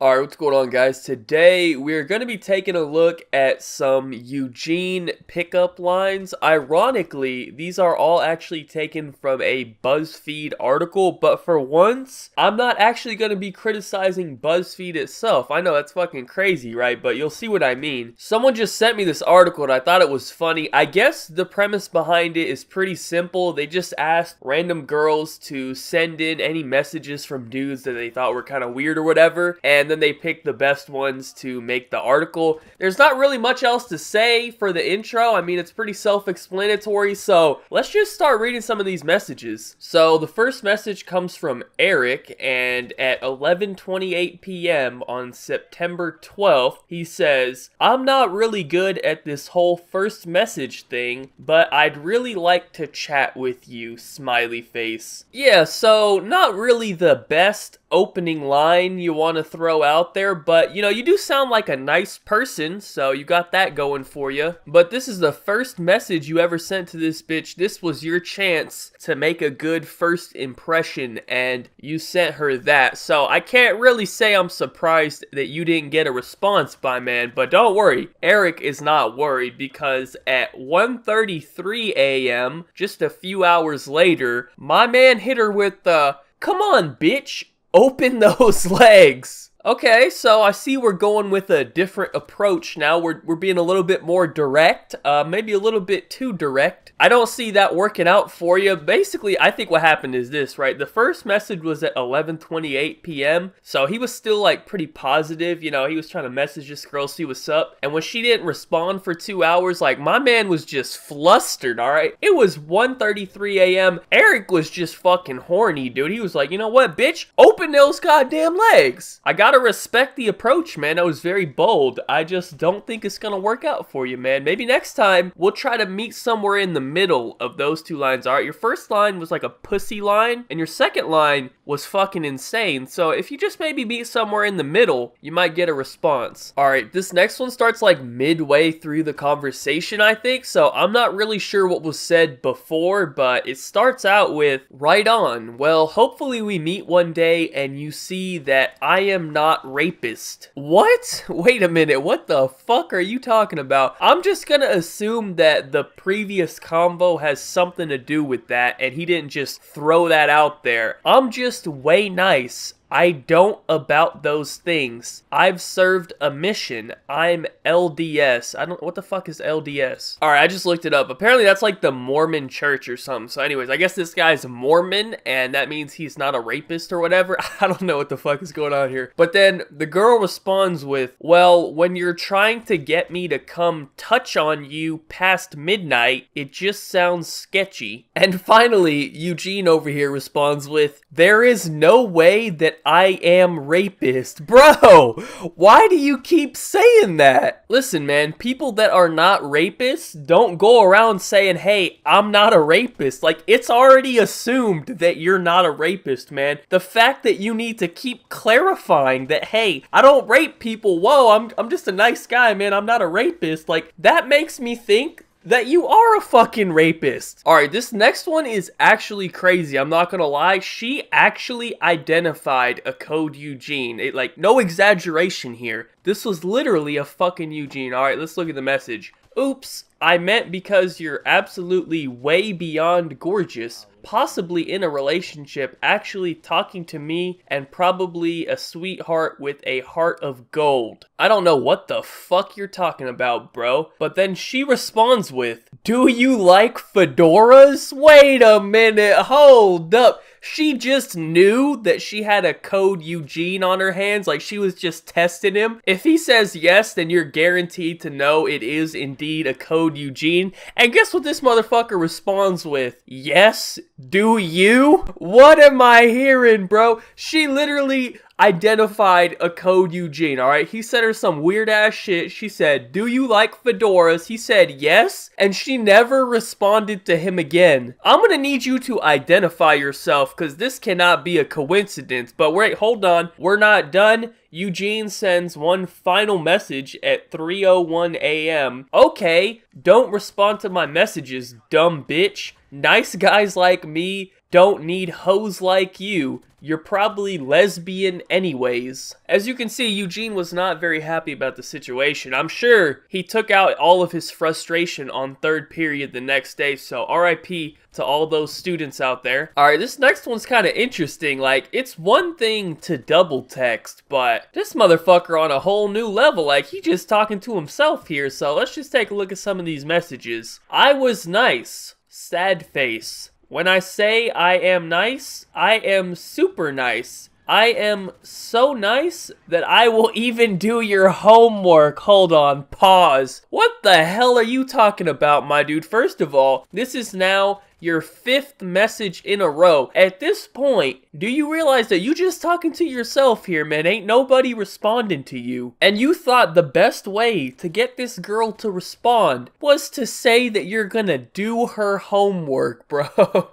All right, what's going on, guys? Today, we're going to be taking a look at some Eugene pickup lines. Ironically, these are all actually taken from a BuzzFeed article, but for once, I'm not actually going to be criticizing BuzzFeed itself. I know, that's fucking crazy, right? But you'll see what I mean. Someone just sent me this article, and I thought it was funny. I guess the premise behind it is pretty simple. They just asked random girls to send in any messages from dudes that they thought were kind of weird or whatever, and then they pick the best ones to make the article. There's not really much else to say for the intro. I mean, it's pretty self-explanatory, so let's just start reading some of these messages. So the first message comes from Eric, and at 11:28 p.m. on September 12th, he says, "I'm not really good at this whole first message thing, but I'd really like to chat with you, smiley face." Yeah, so not really the best opening line you want to throw out there, but you know, you do sound like a nice person, so you got that going for you. But this is the first message you ever sent to this bitch. This was your chance to make a good first impression, and you sent her that. So I can't really say I'm surprised that you didn't get a response by man, but don't worry, Eric is not worried, because at 1:33 a.m., just a few hours later, my man hit her with the, "Come on, bitch, open those legs." Okay, so I see we're going with a different approach now. We're being a little bit more direct, maybe a little bit too direct. I don't see that working out for you. Basically, I think what happened is this, right? The first message was at 11:28 p.m., so he was still, like, pretty positive. You know, he was trying to message this girl, see what's up. And when she didn't respond for 2 hours, like, my man was just flustered, all right? It was 1:33 a.m. Eric was just fucking horny, dude. He was like, "You know what, bitch? Open those goddamn legs." I gotta respect the approach, man. That was very bold. I just don't think it's gonna work out for you, man. Maybe next time we'll try to meet somewhere in the middle of those two lines. All right, your first line was like a pussy line, and your second line was fucking insane. So if you just maybe meet somewhere in the middle, you might get a response. All right, this next one starts like midway through the conversation, I think. So I'm not really sure what was said before, but it starts out with, "Right on. Well, hopefully we meet one day and you see that I am not rapist." What? Wait a minute, what the fuck are you talking about? I'm just gonna assume that the previous convo has something to do with that, and he didn't just throw that out there. "I'm just way nice. I don't about those things. I've served a mission. I'm LDS." I don't, what the fuck is LDS? All right, I just looked it up. Apparently that's like the Mormon church or something. So anyways, I guess this guy's Mormon, and that means he's not a rapist or whatever. I don't know what the fuck is going on here. But then the girl responds with, "Well, when you're trying to get me to come touch on you past midnight, it just sounds sketchy." And finally, Eugene over here responds with, "There is no way that I am rapist." Bro, why do you keep saying that? Listen, man, people that are not rapists don't go around saying, "Hey, I'm not a rapist." Like, it's already assumed that you're not a rapist, man. The fact that you need to keep clarifying that, "Hey, I don't rape people. Whoa, I'm just a nice guy, man. I'm not a rapist." Like, that makes me think that you are a fucking rapist. All right, this next one is actually crazy. I'm not gonna lie. She actually identified a code Eugene. It, like, no exaggeration here. This was literally a fucking Eugene. All right, let's look at the message. "Oops, I meant because you're absolutely way beyond gorgeous, possibly in a relationship, actually talking to me, and probably a sweetheart with a heart of gold." I don't know what the fuck you're talking about, bro. But then she responds with, "Do you like fedoras?" Wait a minute, hold up. She just knew that she had a code Eugene on her hands. Like, she was just testing him. If he says yes, then you're guaranteed to know it is indeed a code Eugene. And guess what this motherfucker responds with? "Yes, do you?" What am I hearing, bro? She literally identified a code Eugene, all right? He sent her some weird-ass shit. She said, "Do you like fedoras?" He said, "Yes," and she never responded to him again. I'm gonna need you to identify yourself, because this cannot be a coincidence. But wait, hold on. We're not done. Eugene sends one final message at 3:01 a.m. "Okay, don't respond to my messages, dumb bitch. Nice guys like me don't need hoes like you. You're probably lesbian anyways. As you can see, Eugene was not very happy about the situation. I'm sure he took out all of his frustration on third period the next day, so RIP to all those students out there. Alright, this next one's kind of interesting. Like, it's one thing to double text, but this motherfucker on a whole new level. Like, he just talking to himself here, so let's just take a look at some of these messages. I was nice. Sad face. When I say I am nice, I am super nice. I am so nice that I will even do your homework. Hold on, pause. What the hell are you talking about, my dude? First of all, this is now your 5th message in a row. At this point, do you realize that you just talking to yourself here, man? Ain't nobody responding to you. And you thought the best way to get this girl to respond was to say that you're gonna do her homework, bro.